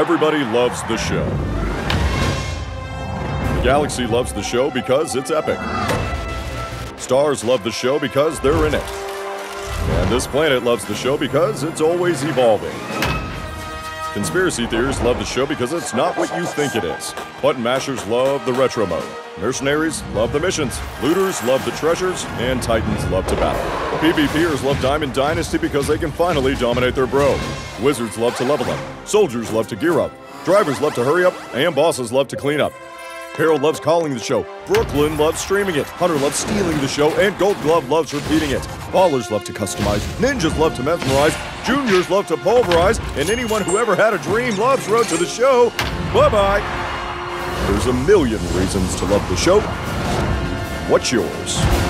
Everybody loves the show. The galaxy loves the show because it's epic. Stars love the show because they're in it. And this planet loves the show because it's always evolving. Conspiracy theorists love the show because it's not what you think it is. Button mashers love the retro mode. Mercenaries love the missions. Looters love the treasures. And Titans love to battle. PvPers love Diamond Dynasty because they can finally dominate their bro. Wizards love to level up. Soldiers love to gear up. Drivers love to hurry up. And bosses love to clean up. Harold loves calling the show. Brooklyn loves streaming it. Hunter loves stealing the show. And Gold Glove loves repeating it. Ballers love to customize. Ninjas love to mesmerize. Juniors love to pulverize. And anyone who ever had a dream loves Road to the Show. Bye-bye. There's a million reasons to love the show. What's yours?